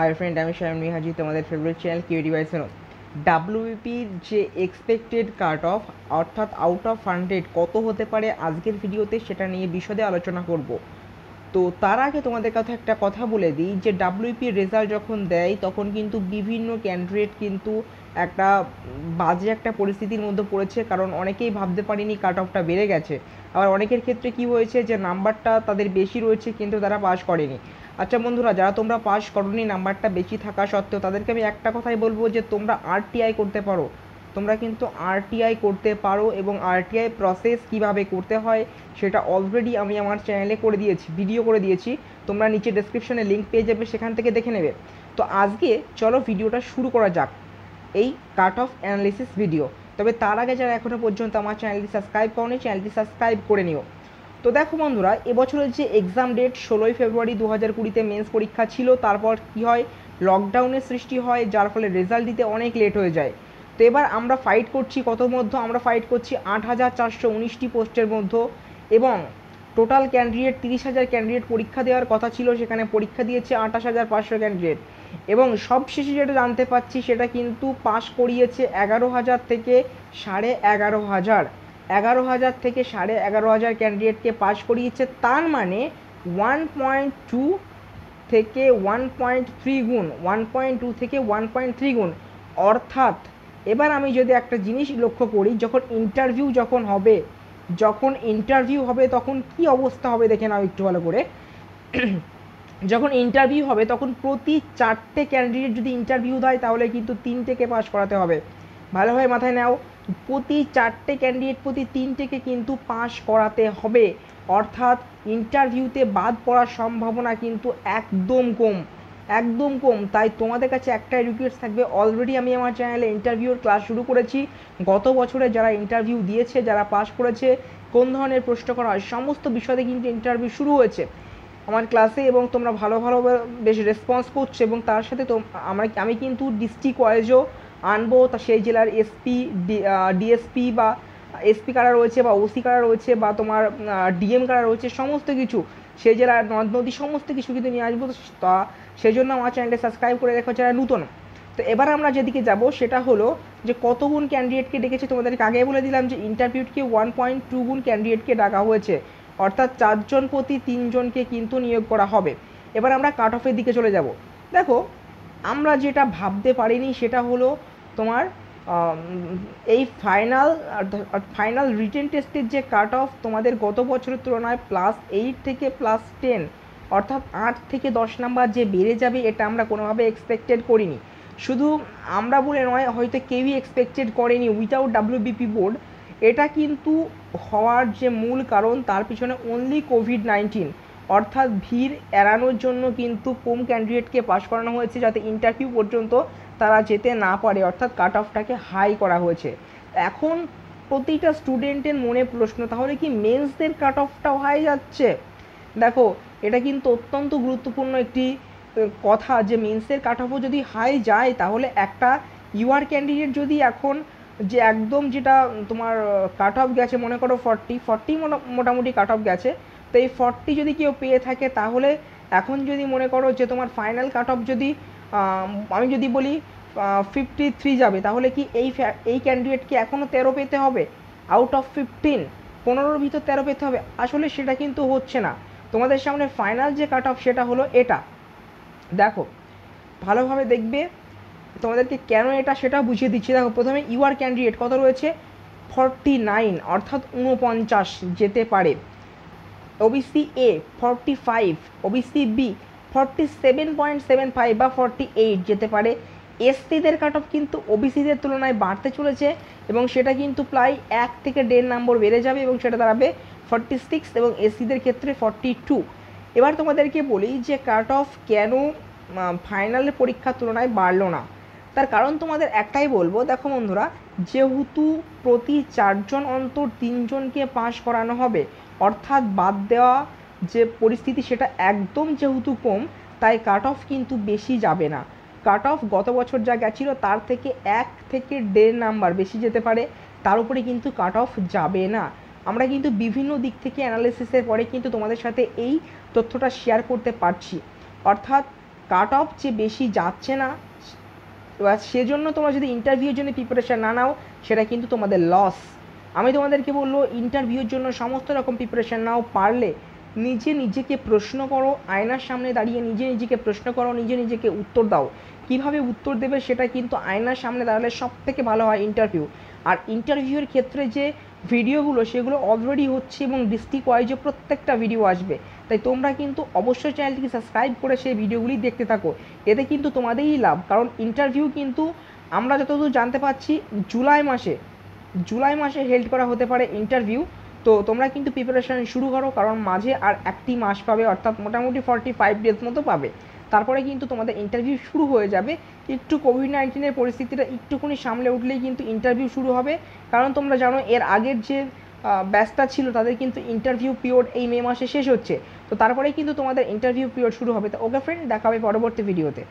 Hi friend, আমি সায়নী হাজি, তোমাদের favourite channel QD by সেনো। ডাব্লিউবিপির যে এক্সপেক্টেড কাট অফ অর্থাৎ আউট অফ 100 কত হতে পারে আজকের ভিডিওতে সেটা নিয়ে বিশদে আলোচনা করব। তো তার আগে তোমাদের কাছে একটা কথা বলে দিই যে ডাব্লিউবিপির রেজাল্ট যখন দেয় তখন কিন্তু বিভিন্ন ক্যান্ডিডেট কিন্তু একটা বাজে একটা পরিস্থিতির মধ্যে পড়েছে, কারণ অনেকেই ভাবতে পারেনি কাট অফটা বেড়ে গেছে। আবার অনেকের ক্ষেত্রে কি হয়েছে যে নাম্বারটা তাদের বেশি রয়েছে কিন্তু তারা পাস করেনি। আচ্ছা বন্ধুরা, যারা তোমরা পাস করোনি নাম্বারটা বেশি থাকা সত্ত্বেও, তাদেরকে আমি একটা কথাই বলবো যে তোমরা আরটিআই করতে পারো। তোমরা কিন্তু আরটিআই করতে পারো এবং আরটিআই প্রসেস কিভাবে করতে হয় সেটা অলরেডি আমি আমার চ্যানেলে করে দিয়েছি, ভিডিও করে দিয়েছি। তোমরা নিচে ডেসক্রিপশনে লিঙ্ক পেয়ে যাবে, সেখান থেকে দেখে নেবে। তো আজকে চলো ভিডিওটা শুরু করা যাক, এই কাট অফ অ্যানালিসিস ভিডিও। তবে তার আগে যারা এখনও পর্যন্ত আমার চ্যানেলটি সাবস্ক্রাইব করোনি, চ্যানেলটি সাবস্ক্রাইব করে নিও। তো দেখো বন্ধুরা, এবছরের যে এক্সাম ডেট 16 ফেব্রুয়ারি 2020-তে মেন্স পরীক্ষা ছিল। তারপর কি হয়, লকডাউনের সৃষ্টি হয়, যার ফলে রেজাল্ট দিতে অনেক লেট হয়ে যায়। তো এবার আমরা ফাইট করছি কত মধ্যে, আমরা ফাইট করছি 8419টি পোস্টের মধ্যে, এবং টোটাল ক্যান্ডিডেট 30,000 ক্যান্ডিডেট পরীক্ষা দেওয়ার কথা ছিল, সেখানে পরীক্ষা দিয়েছে 28,500 ক্যান্ডিডেট। এবং সবশেষে যেটা জানতে পাচ্ছি সেটা কিন্তু পাস করিয়েছে 11,000 থেকে 11,500 ক্যান্ডিডেটকে পাস করিয়েছে। তার মানে 1.2 থেকে 1.3 গুণ, অর্থাৎ এবার আমি যদি একটা জিনিস লক্ষ্য করি, যখন ইন্টারভিউ হবে তখন কি অবস্থা হবে দেখে নাও একটু ভালো করে। যখন ইন্টারভিউ হবে তখন প্রতি 4টে ক্যান্ডিডেট যদি ইন্টারভিউ দেয় তাহলে কিন্তু 3টেকে পাস করাতে হবে। ভালোভাবে মাথায় নাও, প্রতি 4টে ক্যান্ডিডেট প্রতি 3টেকে কিন্তু পাস করাতে হবে, অর্থাৎ ইন্টারভিউতে বাদ পড়ার সম্ভাবনা কিন্তু একদম কম। তাই তোমাদের কাছে একটা রিকোয়েস্ট থাকবে, অলরেডি আমি আমার চ্যানেলে ইন্টারভিউর ক্লাস শুরু করেছি। গত বছরে যারা ইন্টারভিউ দিয়েছে, যারা পাস করেছে, কোন ধরনের প্রশ্ন করা হয়, সমস্ত বিষয়ে কিন্তু ইন্টারভিউ শুরু হয়েছে আমার ক্লাসে, এবং তোমরা ভালো বেশ রেসপন্স করছো। এবং তার সাথে আমি কিন্তু ডিস্ট্রিক্ট ওয়াইজও আনবো, তা সেই জেলার এসপি, ডিএসপি বা এসপি কারা রয়েছে বা ওসি কারা রয়েছে বা তোমার ডিএম কারা রয়েছে, সমস্ত কিছু সেই জেলার নদী সমস্ত কিছু কিন্তু নিয়ে আসবো। তা সেই জন্য আমার চ্যানেলটা সাবস্ক্রাইব করে রেখো যারা নতুন। তো এবার আমরা যেদিকে যাব সেটা হলো যে কত গুণ ক্যান্ডিডেটকে ডেকেছে। তোমাদেরকে আগে বলে দিলাম যে ইন্টারভিউকে 1.2 গুণ ক্যান্ডিডেটকে ডাকা হয়েছে, অর্থাৎ 4জন প্রতি 3জনকে কিন্তু নিয়োগ করা হবে। এবার আমরা কাট অফের দিকে চলে যাব। দেখো, আমরা যেটা ভাবতে পারিনি সেটা হলো তোমার এই ফাইনাল রিটেন টেস্টের যে কাট অফ তোমাদের গত বছরের তুলনায় +8 থেকে +10, অর্থাৎ 8 থেকে 10 নাম্বার যে বেড়ে যাবে, এটা আমরা কোনোভাবে এক্সপেক্টেড করিনি। শুধু আমরা বলে নয়, হয়তো কেউই এক্সপেক্টেড করেনি উইদাউট ডাব্লিউবিপি বোর্ড। এটা কিন্তু হওয়ার যে মূল কারণ তার পিছনে অনলি কোভিড-19, অর্থাৎ ভিড় এড়ানোর জন্য কিন্তু কম ক্যান্ডিডেটকে পাস করানো হয়েছে যাতে ইন্টারভিউ পর্যন্ত তারা যেতে না পারে, অর্থাৎ কাট অফটাকে হাই করা হয়েছে। এখন প্রতিটা স্টুডেন্টের মনে প্রশ্ন, তাহলে কি মেন্সদের কাট অফটাও হাই যাচ্ছে? দেখো, এটা কিন্তু অত্যন্ত গুরুত্বপূর্ণ একটি কথা যে মেন্সের কাট অফও যদি হাই যায় তাহলে একটা ইউআর ক্যান্ডিডেট যদি এখন যে একদম যেটা তোমার কাট অফ গেছে, মনে করো 40 মোটামুটি কাট অফ গেছে, তো এই 40 যদি কেউ পেয়ে থাকে তাহলে এখন যদি মনে করো যে তোমার ফাইনাল কাট অফ যদি আমি যদি বলি 53 যাবে, তাহলে কি এই ক্যান্ডিডেটকে এখনও 13 পেতে হবে? আউট অফ 15, 15-র ভিতর 13 পেতে হবে। আসলে সেটা কিন্তু হচ্ছে না। তোমাদের সামনে ফাইনাল যে কাট অফ সেটা হলো এটা। দেখো ভালোভাবে দেখবে, তোমাদেরকে কেন এটা সেটা বুঝিয়ে দিচ্ছি। দেখো প্রথমে ইউআর ক্যান্ডিডেট কত রয়েছে, 49, অর্থাৎ 49 যেতে পারে। ওবিসি এ 45, ওবিসি বি 47.75 বা 48 যেতে পারে। এসসিদের কাট অফ কিন্তু ওবিসিদের তুলনায় বাড়তে চলেছে এবং সেটা কিন্তু প্রায় 1 থেকে 1.5 নম্বর বেড়ে যাবে এবং সেটা দাঁড়াবে 46 এবং এসসিদের ক্ষেত্রে 42। এবার তোমাদেরকে বলি যে কাট অফ কেন ফাইনালের পরীক্ষার তুলনায় বাড়লো না, তার কারণ তোমাদের একটাই বলবো। দেখো বন্ধুরা, যেহেতু প্রতি 4জন অন্তর 3জনকে পাস করানো হবে, অর্থাৎ বাদ দেওয়া যে পরিস্থিতি সেটা একদম যেহেতু কম, তাই কাট অফ কিন্তু বেশি যাবে না। কাট অফ গত বছর যা গেছিলো তার থেকে 1 থেকে 1.5 নাম্বার বেশি যেতে পারে, তার উপরে কিন্তু কাট অফ যাবে না। আমরা কিন্তু বিভিন্ন দিক থেকে অ্যানালিসিসের পরে কিন্তু তোমাদের সাথে এই তথ্যটা শেয়ার করতে পারছি, অর্থাৎ কাট অফ যে বেশি যাচ্ছে না বা সেজন্য তোমরা যদি ইন্টারভিউর জন্য প্রিপারেশান না নাও সেটা কিন্তু তোমাদের লস। আমি তোমাদেরকে বলবো ইন্টারভিউর জন্য সমস্ত রকম প্রিপারেশান নাও, পারলে নিজে নিজেকে প্রশ্ন করো, আয়নার সামনে দাঁড়িয়ে নিজে নিজেকে প্রশ্ন করো, নিজে নিজেকে উত্তর দাও। কিভাবে উত্তর দেবে সেটা কিন্তু আয়নার সামনে দাঁড়ালে সব থেকে ভালো হয় ইন্টারভিউ। আর ইন্টারভিউর ক্ষেত্রে যে ভিডিওগুলো সেগুলো অলরেডি হচ্ছে এবং ডিস্ট্রিক্ট ওয়াইজও প্রত্যেকটা ভিডিও আসবে, তাই তোমরা কিন্তু অবশ্যই চ্যানেলটিকে সাবস্ক্রাইব করে সেই ভিডিওগুলি দেখতে থাকো, এতে কিন্তু তোমাদেরই লাভ। কারণ ইন্টারভিউ কিন্তু আমরা যতদূর জানতে পারছি জুলাই মাসে হেল্ড করা হতে পারে ইন্টারভিউ। তো তোমরা কিন্তু প্রিপারেশান শুরু করো, কারণ মাঝে আর একটি মাস পাবে, অর্থাৎ মোটামুটি 45 ডেজ মতো পাবে, তারপরে কিন্তু তোমাদের ইন্টারভিউ শুরু হয়ে যাবে। একটু কোভিড-19 পরিস্থিতিটা একটুখানি সামলে উঠলেই কিন্তু ইন্টারভিউ শুরু হবে, কারণ তোমরা জানো এর আগের যে ব্যস্ততা ছিল তাদের কিন্তু ইন্টারভিউ পিরিয়ড এই মে মাসে শেষ হচ্ছে, তো তারপরেই কিন্তু তোমাদের ইন্টারভিউ পিরিয়ড শুরু হবে। তো ওকে ফ্রেন্ড, দেখা হবে পরবর্তী ভিডিওতে।